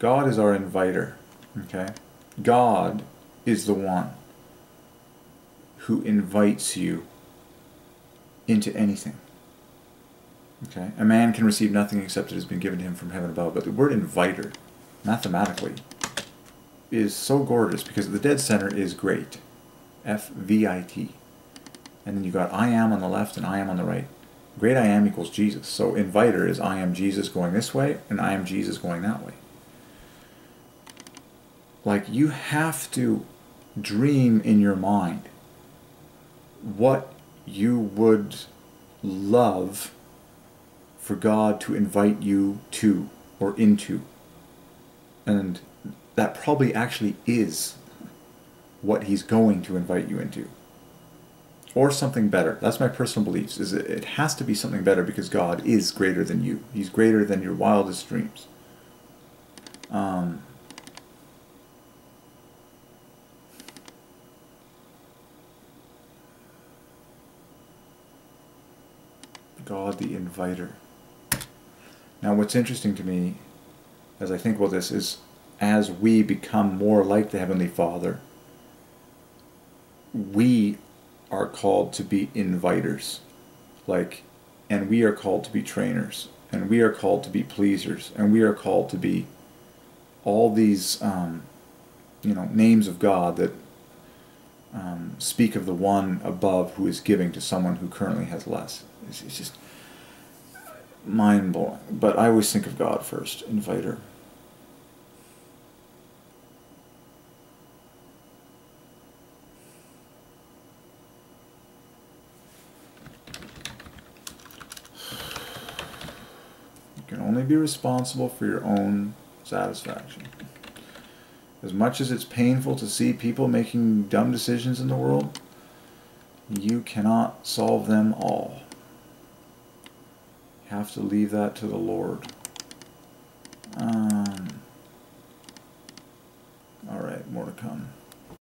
God is our inviter, okay? God is the one who invites you into anything, okay? A man can receive nothing except it has been given to him from heaven above, but the word inviter, mathematically, is so gorgeous because the dead center is great, F-V-I-T. And then you got I am on the left and I am on the right. Great I am equals Jesus. So inviter is I am Jesus going this way and I am Jesus going that way. Like, you have to dream in your mind what you would love for God to invite you to or into. And that probably actually is what he's going to invite you into. Or something better. That's my personal beliefs, is it has to be something better because God is greater than you. He's greater than your wildest dreams. God the inviter. Now what's interesting to me, as I think about this, is as we become more like the Heavenly Father, we are called to be inviters, like, and we are called to be trainers, and we are called to be pleasers, and we are called to be all these, you know, names of God that speak of the one above who is giving to someone who currently has less. It's just mind-blowing. But I always think of God first, inviter. Be responsible for your own satisfaction. As much as it's painful to see people making dumb decisions in the world, you cannot solve them all. You have to leave that to the Lord.